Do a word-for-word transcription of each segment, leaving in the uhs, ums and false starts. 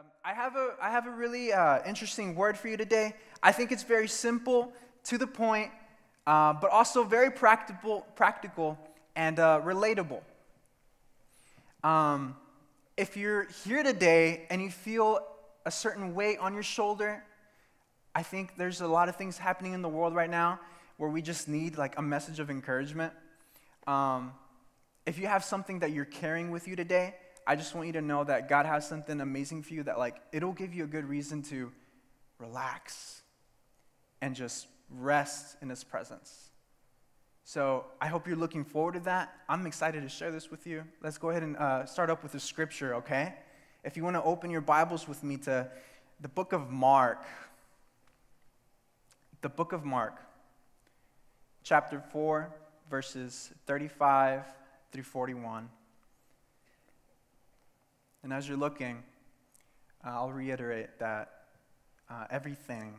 Um, I have a, I have a really uh, interesting word for you today. I think it's very simple, to the point, uh, but also very practical, practical and uh, relatable. Um, if you're here today and you feel a certain weight on your shoulder, I think there's a lot of things happening in the world right now where we just need like a message of encouragement. Um, if you have something that you're carrying with you today, I just want you to know that God has something amazing for you that, like, it'll give you a good reason to relax and just rest in His presence. So I hope you're looking forward to that. I'm excited to share this with you. Let's go ahead and uh, start up with the scripture, okay? If you want to open your Bibles with me to the book of Mark. The book of Mark, chapter four, verses thirty-five through forty-one. And as you're looking, uh, I'll reiterate that uh, everything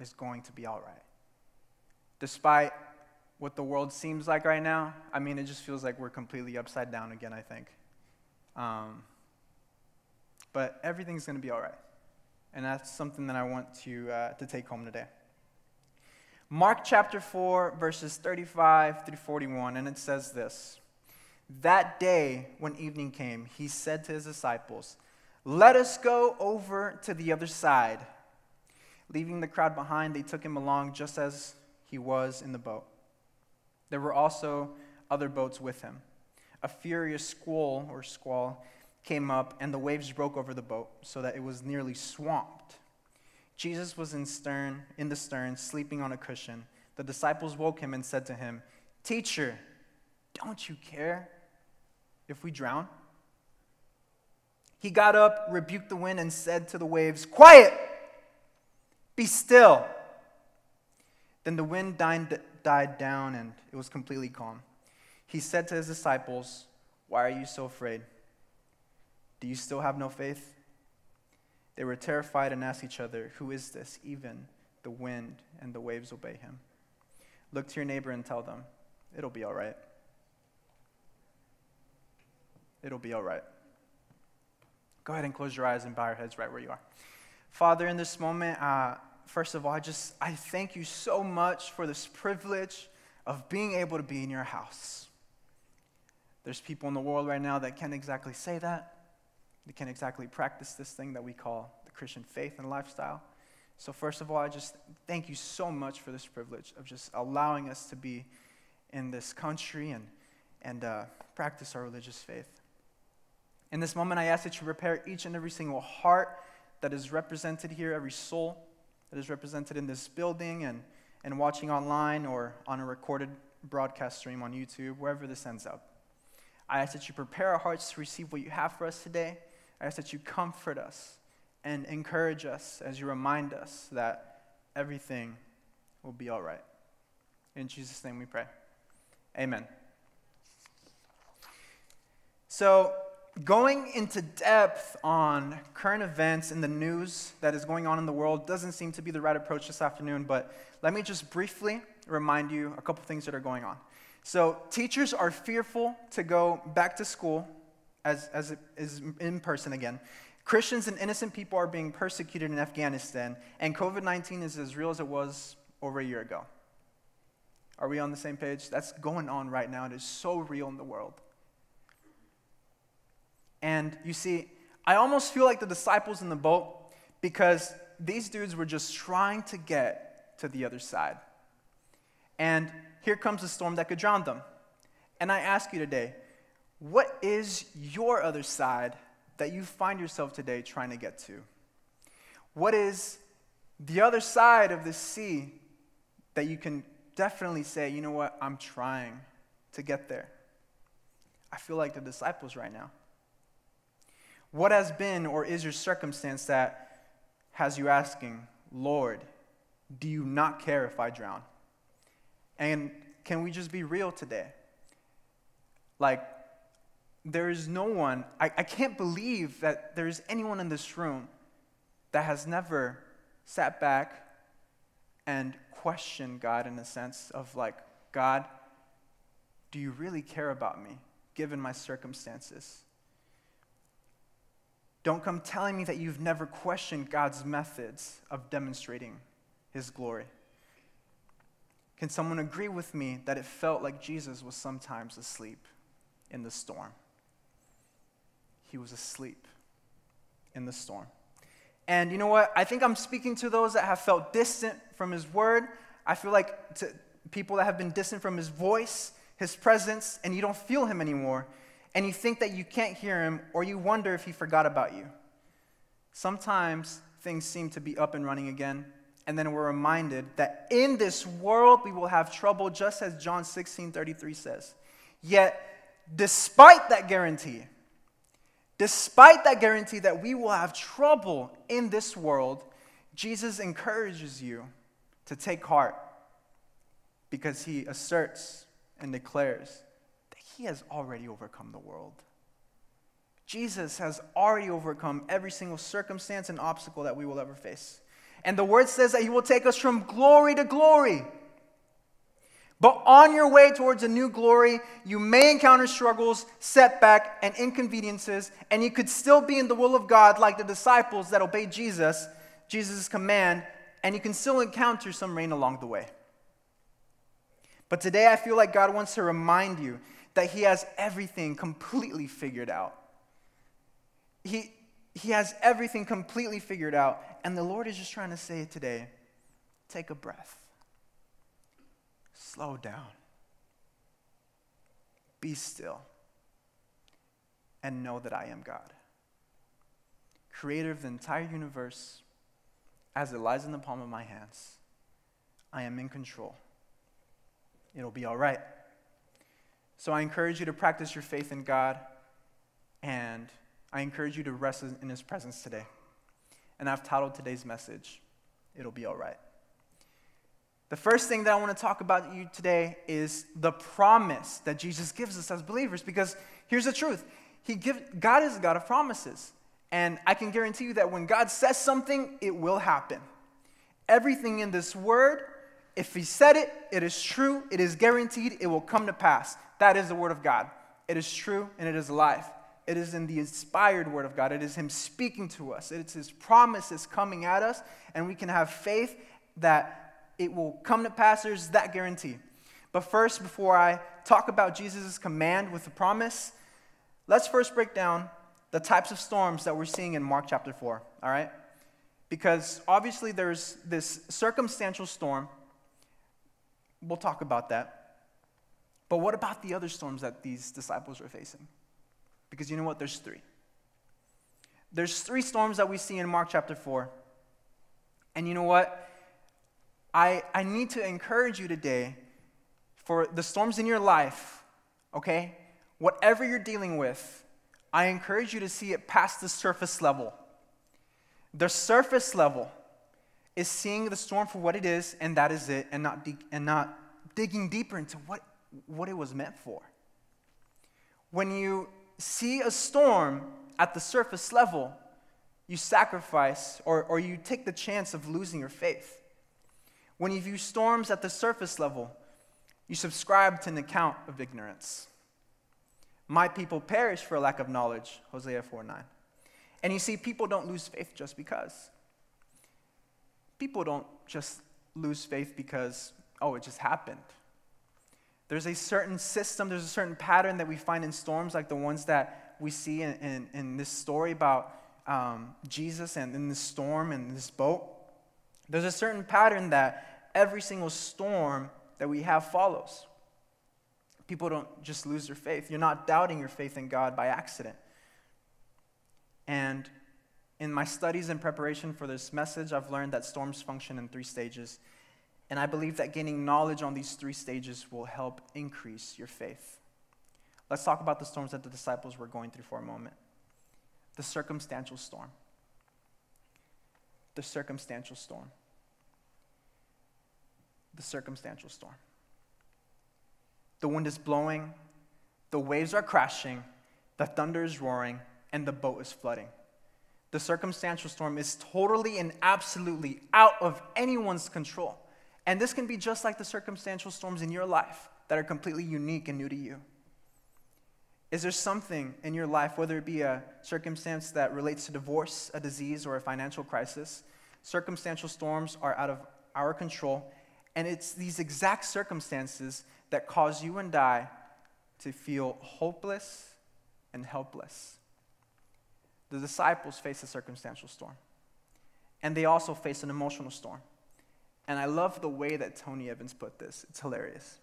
is going to be all right. Despite what the world seems like right now, I mean, it just feels like we're completely upside down again, I think. Um, but everything's going to be all right. And that's something that I want to, uh, to take home today. Mark chapter four, verses thirty-five through forty-one, and it says this. That day, when evening came, he said to his disciples, "Let us go over to the other side." Leaving the crowd behind, they took him along just as he was in the boat. There were also other boats with him. A furious squall or squall came up, and the waves broke over the boat so that it was nearly swamped. Jesus was in stern, in the stern, sleeping on a cushion. The disciples woke him and said to him, "Teacher, don't you care if we drown?" He got up, rebuked the wind, and said to the waves, "Quiet! Be still!" Then the wind died, died down, and it was completely calm. He said to his disciples, "Why are you so afraid? Do you still have no faith?" They were terrified and asked each other, "Who is this? Even the wind and the waves obey him." Look to your neighbor and tell them, "It'll be all right." It'll be all right. Go ahead and close your eyes and bow your heads right where you are. Father, in this moment, uh, first of all, I just, I thank you so much for this privilege of being able to be in your house. There's people in the world right now that can't exactly say that. They can't exactly practice this thing that we call the Christian faith and lifestyle. So first of all, I just thank you so much for this privilege of just allowing us to be in this country and, and uh, practice our religious faith. In this moment, I ask that you prepare each and every single heart that is represented here, every soul that is represented in this building and, and watching online or on a recorded broadcast stream on YouTube, wherever this ends up. I ask that you prepare our hearts to receive what you have for us today. I ask that you comfort us and encourage us as you remind us that everything will be all right. In Jesus' name we pray. Amen. So, going into depth on current events in the news that is going on in the world doesn't seem to be the right approach this afternoon, but let me just briefly remind you a couple things that are going on. So teachers are fearful to go back to school as, as it is in person again. Christians and innocent people are being persecuted in Afghanistan, and COVID nineteen is as real as it was over a year ago. Are we on the same page? That's going on right now. It is so real in the world. And you see, I almost feel like the disciples in the boat, because these dudes were just trying to get to the other side. And here comes a storm that could drown them. And I ask you today, what is your other side that you find yourself today trying to get to? What is the other side of the sea that you can definitely say, you know what, I'm trying to get there? I feel like the disciples right now. What has been or is your circumstance that has you asking, "Lord, do you not care if I drown?" And can we just be real today? Like, there is no one, I, I can't believe that there is anyone in this room that has never sat back and questioned God in a sense of like, "God, do you really care about me given my circumstances?" Don't come telling me that you've never questioned God's methods of demonstrating his glory. Can someone agree with me that it felt like Jesus was sometimes asleep in the storm? He was asleep in the storm. And you know what? I think I'm speaking to those that have felt distant from his word. I feel like to people that have been distant from his voice, his presence, and you don't feel him anymore. And you think that you can't hear him, or you wonder if he forgot about you. Sometimes things seem to be up and running again, and then we're reminded that in this world we will have trouble, just as John sixteen thirty-three says. Yet, despite that guarantee, despite that guarantee that we will have trouble in this world, Jesus encourages you to take heart, because he asserts and declares he has already overcome the world. Jesus has already overcome every single circumstance and obstacle that we will ever face. And the word says that he will take us from glory to glory. But on your way towards a new glory, you may encounter struggles, setback, and inconveniences, and you could still be in the will of God like the disciples that obeyed Jesus, Jesus' command, and you can still encounter some rain along the way. But today I feel like God wants to remind you that he has everything completely figured out. He, he has everything completely figured out. And the Lord is just trying to say today, take a breath. Slow down. Be still. And know that I am God. Creator of the entire universe, as it lies in the palm of my hands, I am in control. It'll be all right. So I encourage you to practice your faith in God, and I encourage you to rest in his presence today. And I've titled today's message, It'll Be All Right. The first thing that I want to talk about you today is the promise that Jesus gives us as believers, because here's the truth. He gives, God is a God of promises, and I can guarantee you that when God says something, it will happen. Everything in this word, if he said it, it is true, it is guaranteed, it will come to pass. That is the word of God. It is true and it is life. It is in the inspired word of God. It is him speaking to us. It is his promises coming at us, and we can have faith that it will come to pass. There's that guarantee. But first, before I talk about Jesus' command with the promise, let's first break down the types of storms that we're seeing in Mark chapter four, all right? Because obviously there's this circumstantial storm. We'll talk about that. But what about the other storms that these disciples were facing? Because you know what? There's three. There's three storms that we see in Mark chapter four. And you know what? I, I need to encourage you today for the storms in your life, okay? Whatever you're dealing with, I encourage you to see it past the surface level. The surface level is seeing the storm for what it is, and that is it, and not, de- and not digging deeper into what what it was meant for. When you see a storm at the surface level, you sacrifice or, or you take the chance of losing your faith. When you view storms at the surface level, you subscribe to an account of ignorance. My people perish for lack of knowledge, Hosea four nine. And you see, people don't lose faith just because. People don't just lose faith because, oh, it just happened. There's a certain system, there's a certain pattern that we find in storms, like the ones that we see in, in, in this story about um, Jesus and in this storm and this boat. There's a certain pattern that every single storm that we have follows. People don't just lose their faith. You're not doubting your faith in God by accident. And in my studies and preparation for this message, I've learned that storms function in three stages. And I believe that gaining knowledge on these three stages will help increase your faith. Let's talk about the storms that the disciples were going through for a moment. The circumstantial storm. The circumstantial storm. The circumstantial storm. The wind is blowing, the waves are crashing, the thunder is roaring, and the boat is flooding. The circumstantial storm is totally and absolutely out of anyone's control. And this can be just like the circumstantial storms in your life that are completely unique and new to you. Is there something in your life, whether it be a circumstance that relates to divorce, a disease, or a financial crisis? Circumstantial storms are out of our control, and it's these exact circumstances that cause you and I to feel hopeless and helpless. The disciples faced a circumstantial storm, and they also faced an emotional storm. And I love the way that Tony Evans put this. It's hilarious.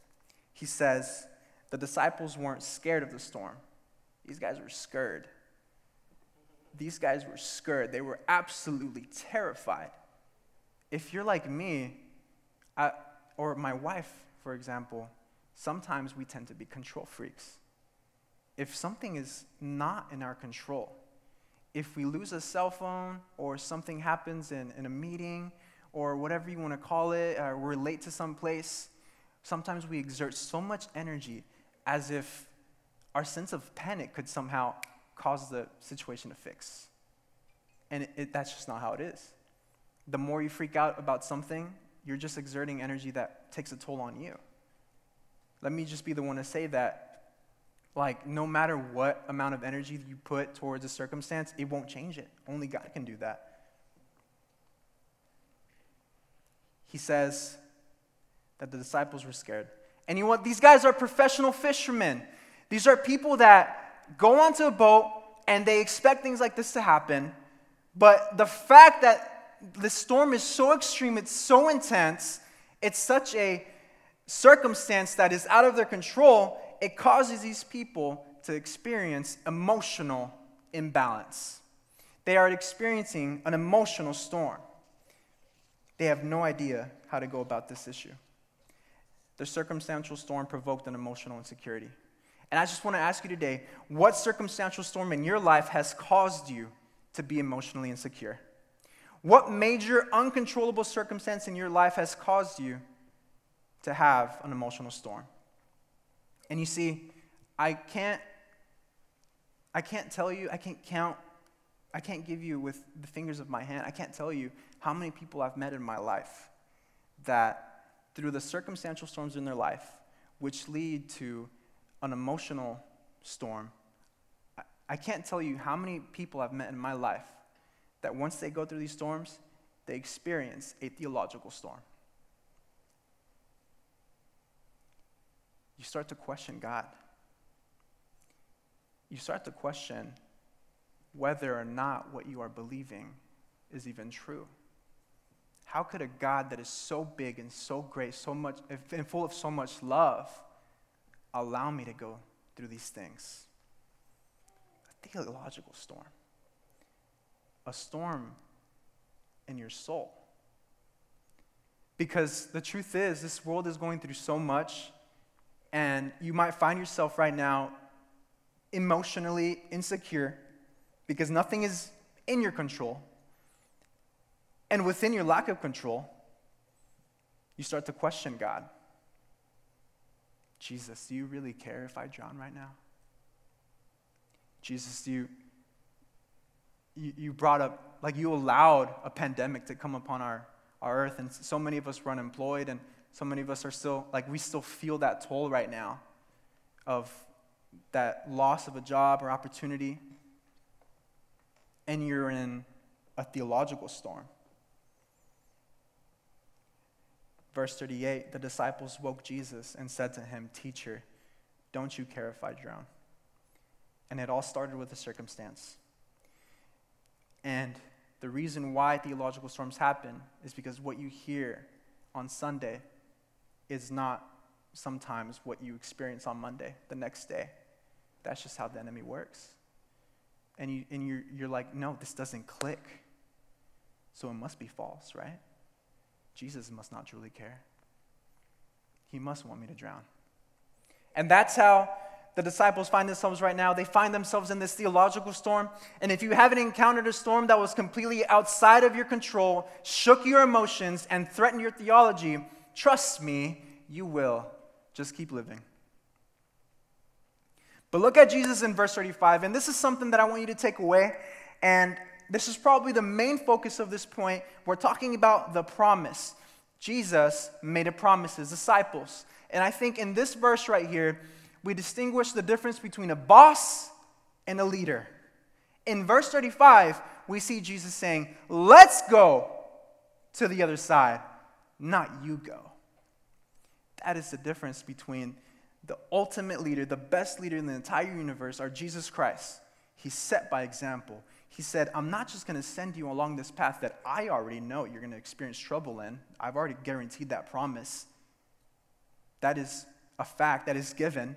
He says, the disciples weren't scared of the storm. These guys were scared. These guys were scared. They were absolutely terrified. If you're like me, I, or my wife, for example, sometimes we tend to be control freaks. If something is not in our control, if we lose a cell phone or something happens in, in a meeting or whatever you want to call it, or we're late to some place, sometimes we exert so much energy as if our sense of panic could somehow cause the situation to fix. And it, it, that's just not how it is. The more you freak out about something, you're just exerting energy that takes a toll on you. Let me just be the one to say that, like, no matter what amount of energy you put towards a circumstance, it won't change it. Only God can do that. He says that the disciples were scared. And you know what? These guys are professional fishermen. These are people that go onto a boat and they expect things like this to happen. But the fact that the storm is so extreme, it's so intense, it's such a circumstance that is out of their control, it causes these people to experience emotional imbalance. They are experiencing an emotional storm. They have no idea how to go about this issue. The circumstantial storm provoked an emotional insecurity. And I just want to ask you today, what circumstantial storm in your life has caused you to be emotionally insecure? What major uncontrollable circumstance in your life has caused you to have an emotional storm? And you see, I can't, I can't tell you, I can't count, I can't give you with the fingers of my hand, I can't tell you how many people I've met in my life that through the circumstantial storms in their life, which lead to an emotional storm, I, I can't tell you how many people I've met in my life that once they go through these storms, they experience a theological storm. You start to question God. You start to question whether or not what you are believing is even true. How could a God that is so big and so great, so much, and full of so much love, allow me to go through these things? A theological storm. A storm in your soul. Because the truth is, this world is going through so much. And you might find yourself right now emotionally insecure because nothing is in your control. And within your lack of control, you start to question God. Jesus, do you really care if I drown right now? Jesus, do you, you, you brought up, like you allowed a pandemic to come upon our, our earth, and so many of us were unemployed, and so many of us are still, like, we still feel that toll right now of that loss of a job or opportunity. And you're in a theological storm. Verse thirty-eight, the disciples woke Jesus and said to him, "Teacher, don't you care if I drown?" And it all started with a circumstance. And the reason why theological storms happen is because what you hear on Sunday is not sometimes what you experience on Monday, the next day. That's just how the enemy works. And, you, and you're, you're like, no, this doesn't click. So it must be false, right? Jesus must not truly care. He must want me to drown. And that's how the disciples find themselves right now. They find themselves in this theological storm. And if you haven't encountered a storm that was completely outside of your control, shook your emotions, and threatened your theology, trust me, you will. Just keep living. But look at Jesus in verse thirty-five, and this is something that I want you to take away, and this is probably the main focus of this point. We're talking about the promise. Jesus made a promise to his disciples. And I think in this verse right here, we distinguish the difference between a boss and a leader. In verse thirty-five, we see Jesus saying, let's go to the other side, not you go. That is the difference between the ultimate leader, the best leader in the entire universe, our Jesus Christ. He's set by example. He said, I'm not just going to send you along this path that I already know you're going to experience trouble in. I've already guaranteed that promise. That is a fact that is given.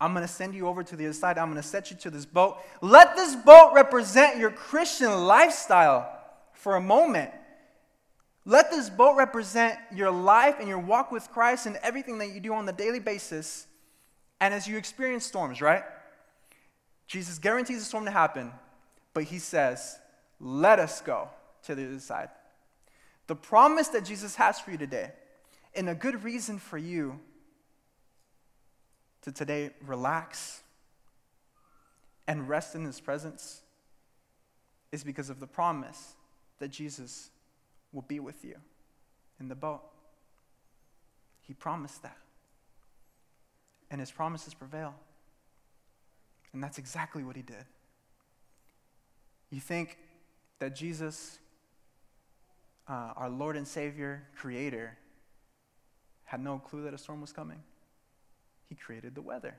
I'm going to send you over to the other side. I'm going to set you to this boat. Let this boat represent your Christian lifestyle for a moment. Let this boat represent your life and your walk with Christ and everything that you do on the daily basis. And as you experience storms, right? Jesus guarantees a storm to happen, but he says, let us go to the other side. The promise that Jesus has for you today, and a good reason for you to today relax and rest in his presence, is because of the promise that Jesus will be with you in the boat. He promised that. And his promises prevail. And that's exactly what he did. You think that Jesus, uh, our Lord and Savior, Creator, had no clue that a storm was coming? He created the weather.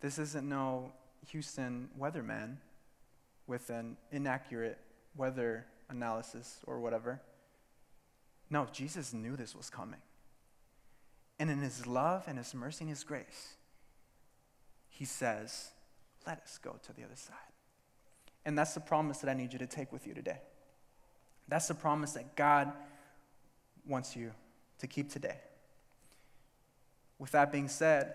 This isn't no Houston weatherman with an inaccurate weather analysis or whatever. No, Jesus knew this was coming. And in his love and his mercy and his grace, he says, let us go to the other side. And that's the promise that I need you to take with you today. That's the promise that God wants you to keep today. With that being said,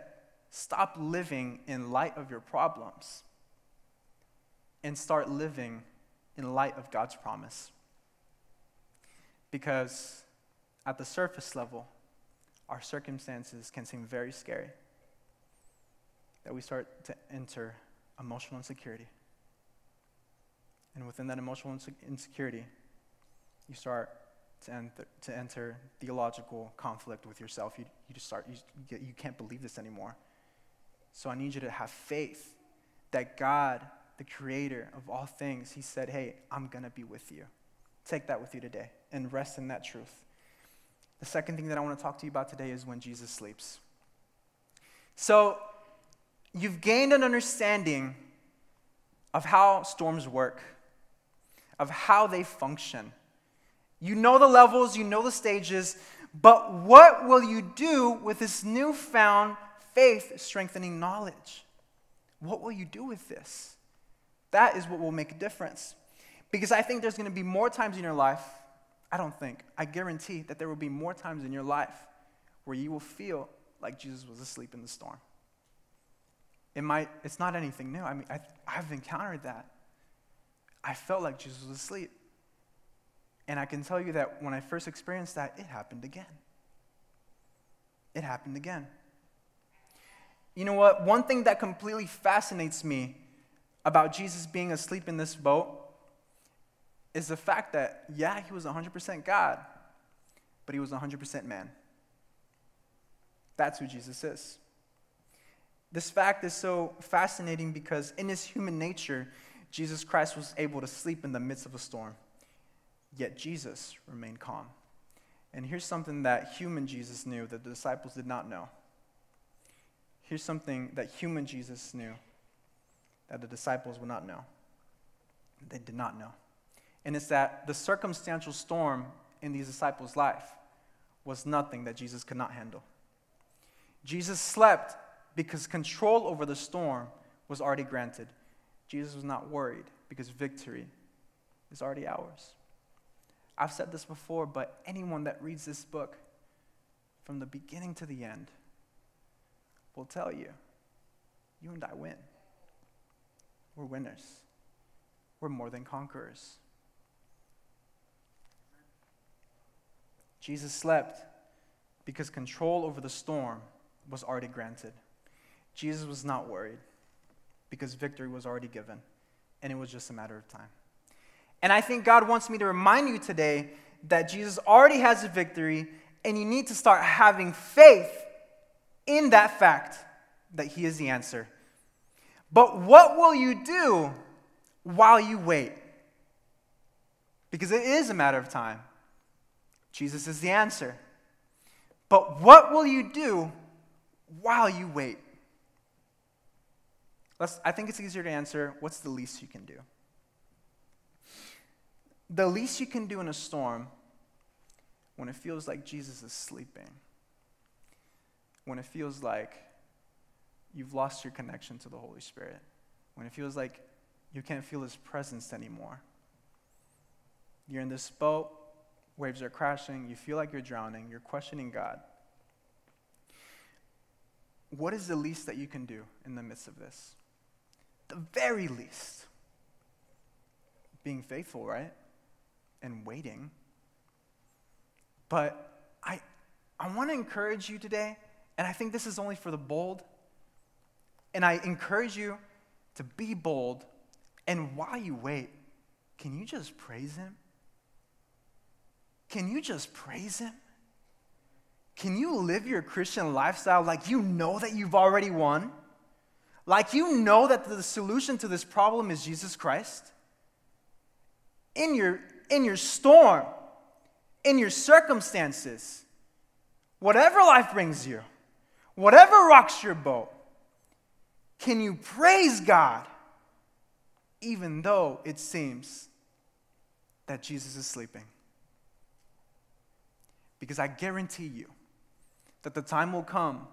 stop living in light of your problems and start living in light of God's promise. Because at the surface level, our circumstances can seem very scary, that we start to enter emotional insecurity. And within that emotional insecurity, you start To enter, to enter theological conflict with yourself. You, you just start, you, get, you can't believe this anymore. So I need you to have faith that God, the creator of all things, he said, hey, I'm going to be with you. Take that with you today and rest in that truth. The second thing that I want to talk to you about today is when Jesus sleeps. So you've gained an understanding of how storms work, of how they function. You know the levels, you know the stages, but what will you do with this newfound faith-strengthening knowledge? What will you do with this? That is what will make a difference. Because I think there's going to be more times in your life, I don't think, I guarantee that there will be more times in your life where you will feel like Jesus was asleep in the storm. It might, it's not anything new. I mean, I, I've encountered that. I felt like Jesus was asleep. And I can tell you that when I first experienced that, it happened again. It happened again. You know what? One thing that completely fascinates me about Jesus being asleep in this boat is the fact that, yeah, he was one hundred percent God, but he was one hundred percent man. That's who Jesus is. This fact is so fascinating because in his human nature, Jesus Christ was able to sleep in the midst of a storm. Yet Jesus remained calm. And here's something that human Jesus knew that the disciples did not know. Here's something that human Jesus knew that the disciples would not know. They did not know. And it's that the circumstantial storm in these disciples' life was nothing that Jesus could not handle. Jesus slept because control over the storm was already granted. Jesus was not worried because victory is already ours. I've said this before, but anyone that reads this book from the beginning to the end will tell you, you and I win. We're winners. We're more than conquerors. Jesus slept because control over the storm was already granted. Jesus was not worried because victory was already given, and it was just a matter of time. And I think God wants me to remind you today that Jesus already has a victory, and you need to start having faith in that fact that he is the answer. But what will you do while you wait? Because it is a matter of time. Jesus is the answer. But what will you do while you wait? Let's, I think it's easier to answer, what's the least you can do? The least you can do in a storm, when it feels like Jesus is sleeping, when it feels like you've lost your connection to the Holy Spirit, when it feels like you can't feel his presence anymore, you're in this boat, waves are crashing, you feel like you're drowning, you're questioning God. What is the least that you can do in the midst of this? The very least. Being faithful, right? And waiting. But I, I want to encourage you today, and I think this is only for the bold, and I encourage you to be bold, and while you wait, can you just praise him? Can you just praise him? Can you live your Christian lifestyle like you know that you've already won? Like you know that the solution to this problem is Jesus Christ? In your, in your storm, in your circumstances, whatever life brings you, whatever rocks your boat, can you praise God even though it seems that Jesus is sleeping? Because I guarantee you that the time will come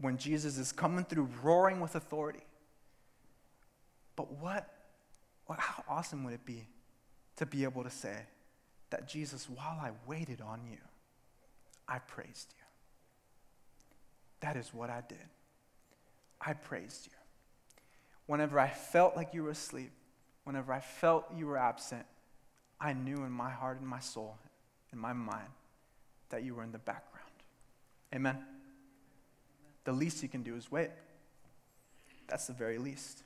when Jesus is coming through roaring with authority. But what, what, how awesome would it be to be able to say that, Jesus, while I waited on you, I praised you. That is what I did. I praised you. Whenever I felt like you were asleep, whenever I felt you were absent, I knew in my heart and my soul and my mind that you were in the background. Amen. The least you can do is wait. That's the very least.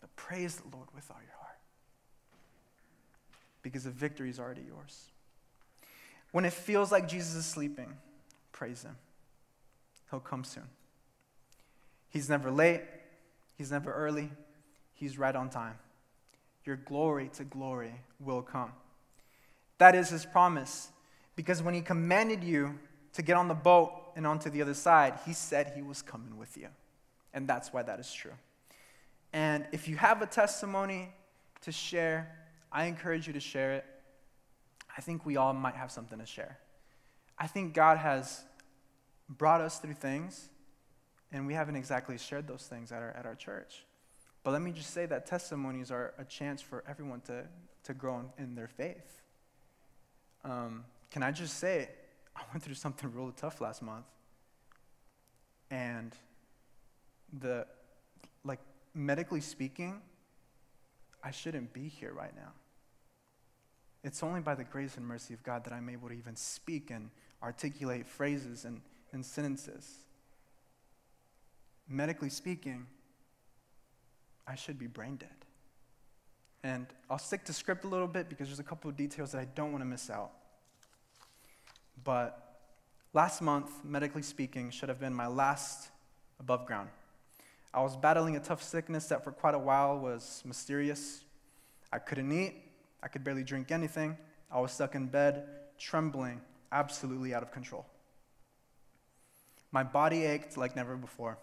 But praise the Lord with all your heart, because the victory is already yours. When it feels like Jesus is sleeping, praise him. He'll come soon. He's never late. He's never early. He's right on time. Your glory to glory will come. That is his promise. Because when he commanded you to get on the boat and onto the other side, he said he was coming with you. And that's why that is true. And if you have a testimony to share, I encourage you to share it. I think we all might have something to share. I think God has brought us through things, and we haven't exactly shared those things at our, at our church. But let me just say that testimonies are a chance for everyone to, to grow in, in their faith. Um... Can I just say, I went through something really tough last month, and the, like, medically speaking, I shouldn't be here right now. It's only by the grace and mercy of God that I'm able to even speak and articulate phrases and, and sentences. Medically speaking, I should be brain dead. And I'll stick to script a little bit because there's a couple of details that I don't want to miss out. But last month, medically speaking, should have been my last above ground. I was battling a tough sickness that for quite a while was mysterious. I couldn't eat. I could barely drink anything. I was stuck in bed, trembling, absolutely out of control. My body ached like never before.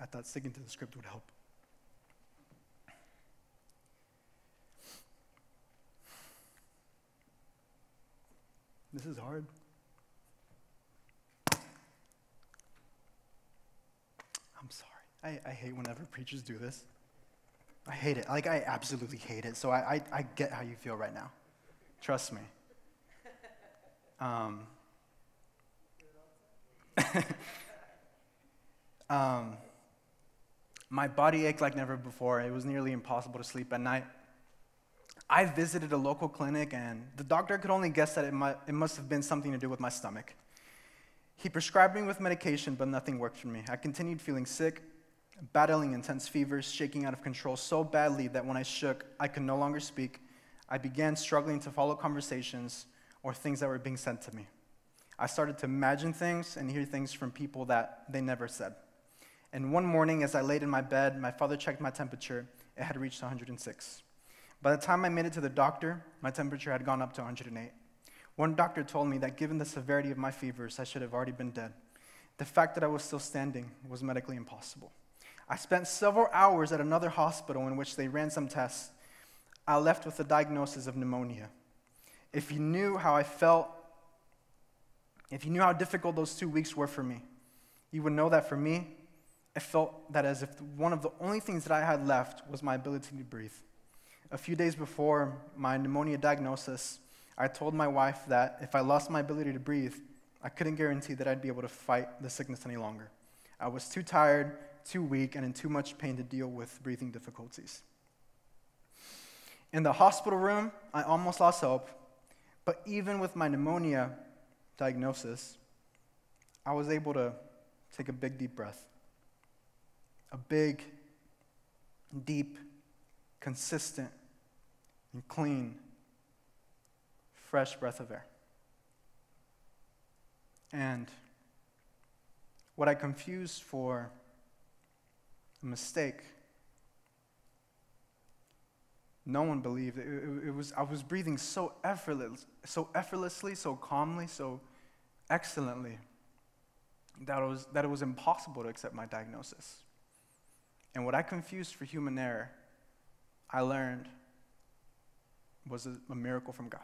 I thought sticking to the script would help. This is hard. I'm sorry. I, I hate whenever preachers do this. I hate it. Like, I absolutely hate it. So I, I, I get how you feel right now. Trust me. Um. um. My body ached like never before. It was nearly impossible to sleep at night. I visited a local clinic, and the doctor could only guess that it, might, it must have been something to do with my stomach. He prescribed me with medication, but nothing worked for me. I continued feeling sick, battling intense fevers, shaking out of control so badly that when I shook, I could no longer speak. I began struggling to follow conversations or things that were being said to me. I started to imagine things and hear things from people that they never said. And one morning, as I laid in my bed, my father checked my temperature. It had reached one hundred and six. By the time I made it to the doctor, my temperature had gone up to one hundred and eight. One doctor told me that given the severity of my fevers, I should have already been dead. The fact that I was still standing was medically impossible. I spent several hours at another hospital in which they ran some tests. I left with a diagnosis of pneumonia. If you knew how I felt, if you knew how difficult those two weeks were for me, you would know that for me, I felt that as if one of the only things that I had left was my ability to breathe. A few days before my pneumonia diagnosis, I told my wife that if I lost my ability to breathe, I couldn't guarantee that I'd be able to fight the sickness any longer. I was too tired, too weak, and in too much pain to deal with breathing difficulties. In the hospital room, I almost lost hope, but even with my pneumonia diagnosis, I was able to take a big, deep breath. A big, deep, consistent, and clean, fresh breath of air. And what I confused for a mistake, no one believed. It, it, it was, I was breathing so effortless, so effortlessly, so calmly, so excellently, that it was, that it was impossible to accept my diagnosis. And what I confused for human error, I learned, was a, a miracle from God.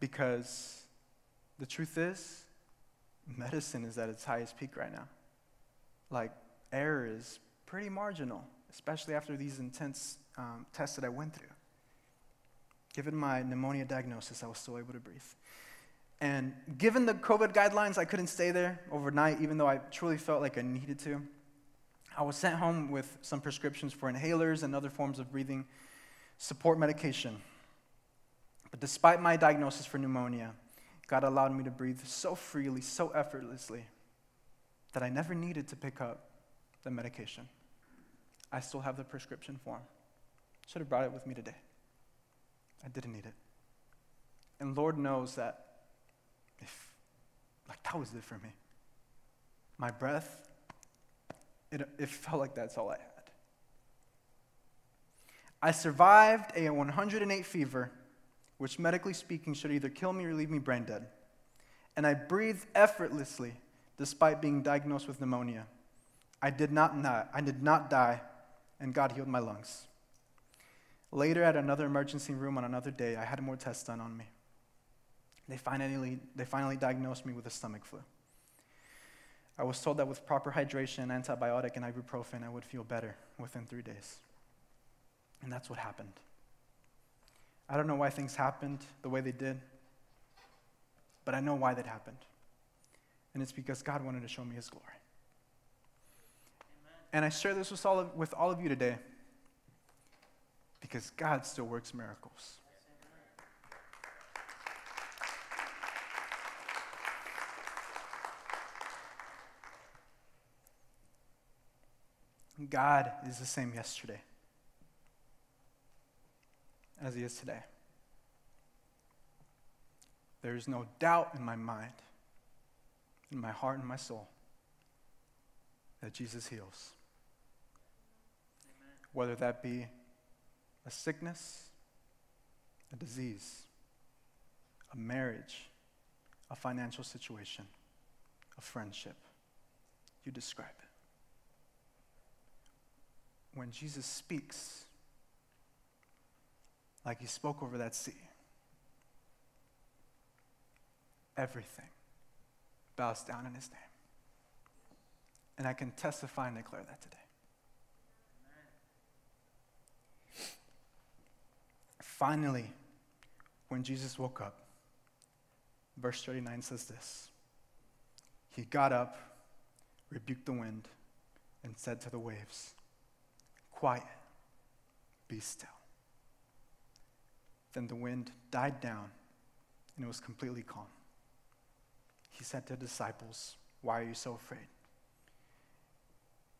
Because the truth is, medicine is at its highest peak right now. Like, error is pretty marginal, especially after these intense um, tests that I went through. Given my pneumonia diagnosis, I was still able to breathe. And given the COVID guidelines, I couldn't stay there overnight, even though I truly felt like I needed to. I was sent home with some prescriptions for inhalers and other forms of breathing support medication. But despite my diagnosis for pneumonia, God allowed me to breathe so freely, so effortlessly, that I never needed to pick up the medication. I still have the prescription form. Should have brought it with me today. I didn't need it. And Lord knows that if, like, that was it for me. My breath, it, it felt like that's all I had. I survived a one hundred and eight fever, which medically speaking should either kill me or leave me brain dead. And I breathed effortlessly despite being diagnosed with pneumonia. I did not not, I did not die, and God healed my lungs. Later at another emergency room on another day, I had more tests done on me. They finally, they finally diagnosed me with a stomach flu. I was told that with proper hydration, antibiotic, and ibuprofen, I would feel better within three days. And that's what happened. I don't know why things happened the way they did, but I know why that happened. And it's because God wanted to show me his glory. And I share this with all, of, with all of you today because God still works miracles. God is the same yesterday as he is today. There is no doubt in my mind, in my heart, and my soul that Jesus heals. Whether that be a sickness, a disease, a marriage, a financial situation, a friendship, you describe it. When Jesus speaks, like he spoke over that sea, everything bows down in his name. And I can testify and declare that today. Finally, when Jesus woke up, verse thirty-nine says this. He got up, rebuked the wind, and said to the waves, "Quiet, be still." Then the wind died down, and it was completely calm. He said to the disciples, "Why are you so afraid?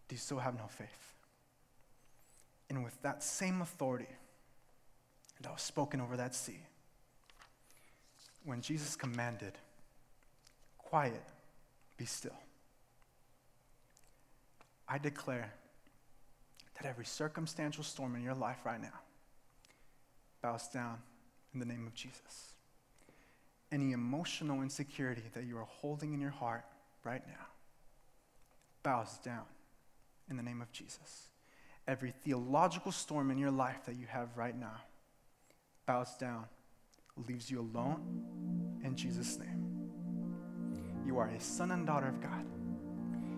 Do you still have no faith?" And with that same authority that was spoken over that sea, when Jesus commanded, "Quiet, be still," I declare that every circumstantial storm in your life right now bows down in the name of Jesus. Any emotional insecurity that you are holding in your heart right now bows down in the name of Jesus. Every theological storm in your life that you have right now bows down, leaves you alone in Jesus' name. You are a son and daughter of God.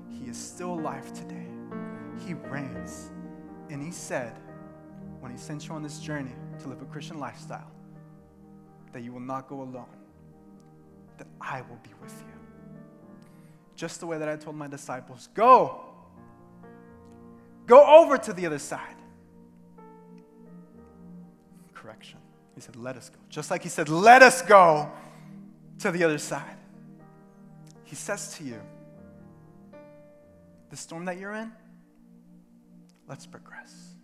He is still alive today. He reigns. And he said, when he sent you on this journey to live a Christian lifestyle, that you will not go alone, that I will be with you. Just the way that I told my disciples, go, go over to the other side. Correction. He said, let us go. Just like he said, let us go to the other side. He says to you, the storm that you're in, let's progress.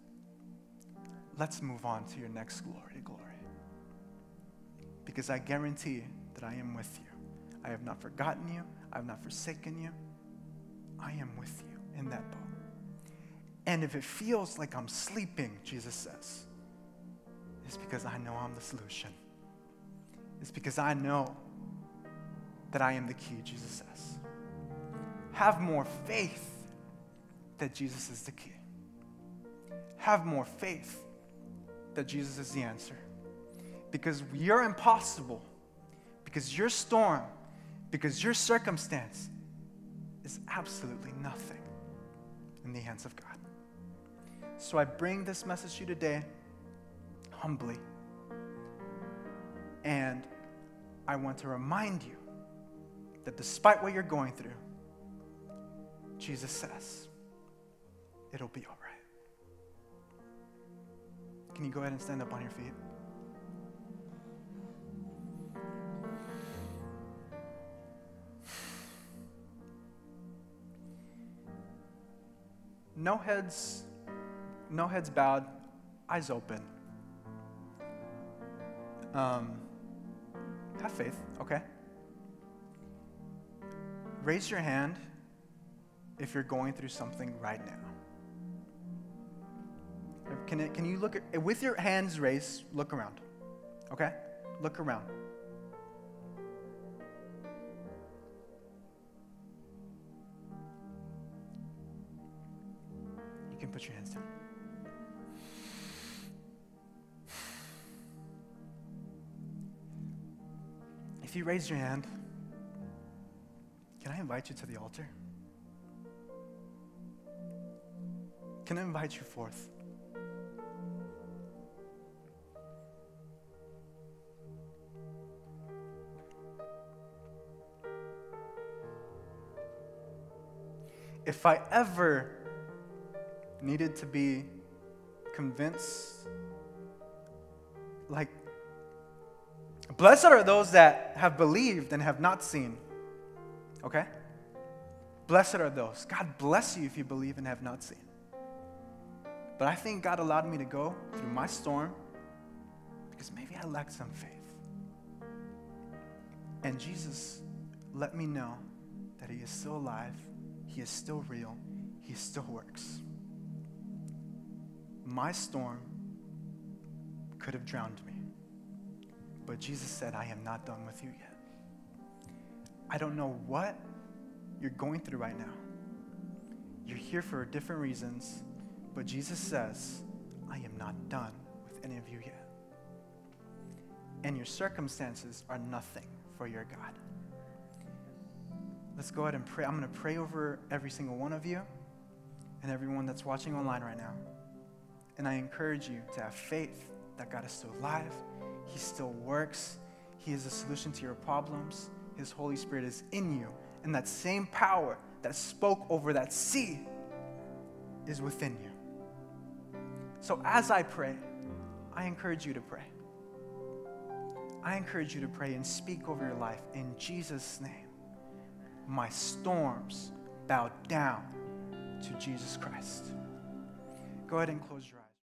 Let's move on to your next glory to glory. Because I guarantee that I am with you. I have not forgotten you. I have not forsaken you. I am with you in that boat. And if it feels like I'm sleeping, Jesus says, it's because I know I'm the solution. It's because I know that I am the key, Jesus says. Have more faith that Jesus is the key. Have more faith that Jesus is the answer. Because you're impossible, because your storm, because your circumstance is absolutely nothing in the hands of God. So I bring this message to you today humbly. And I want to remind you that despite what you're going through, Jesus says, it'll be all right. Can you go ahead and stand up on your feet? No heads, no heads bowed, eyes open. Um, have faith, okay? Raise your hand if you're going through something right now. Can it, can you look at, with your hands raised, look around, okay? Look around. You can put your hands down. If you raise your hand, can I invite you to the altar? Can I invite you forth? If I ever needed to be convinced, like, blessed are those that have believed and have not seen. Okay? Blessed are those. God bless you if you believe and have not seen. But I think God allowed me to go through my storm because maybe I lacked some faith. And Jesus let me know that he is still alive, he is still real, he still works. My storm could have drowned me. But Jesus said, I am not done with you yet. I don't know what you're going through right now. You're here for different reasons, but Jesus says, I am not done with any of you yet. And your circumstances are nothing for your God. Let's go ahead and pray. I'm going to pray over every single one of you and everyone that's watching online right now. And I encourage you to have faith that God is still alive. He still works. He is the solution to your problems. His Holy Spirit is in you. And that same power that spoke over that sea is within you. So as I pray, I encourage you to pray. I encourage you to pray and speak over your life in Jesus' name. My storms bow down to Jesus Christ. Go ahead and close your eyes.